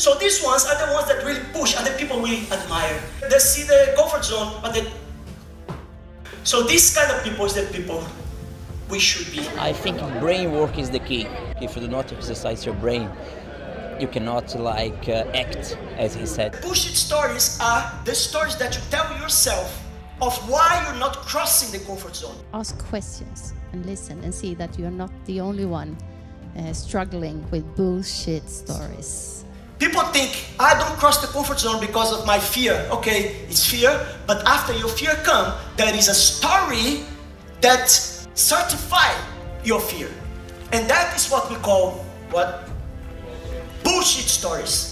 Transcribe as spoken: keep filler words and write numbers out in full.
So these ones are the ones that really push, and the people we admire. They see the comfort zone, but they... So these kind of people is the people we should be. I think brain work is the key. If you do not exercise your brain, you cannot like uh, act, as he said. Bullshit stories are the stories that you tell yourself of why you're not crossing the comfort zone. Ask questions and listen and see that you're not the only one uh, struggling with bullshit stories. People think, I don't cross the comfort zone because of my fear. Okay, it's fear, but after your fear comes, there is a story that certifies your fear. And that is what we call, what? Bullshit stories.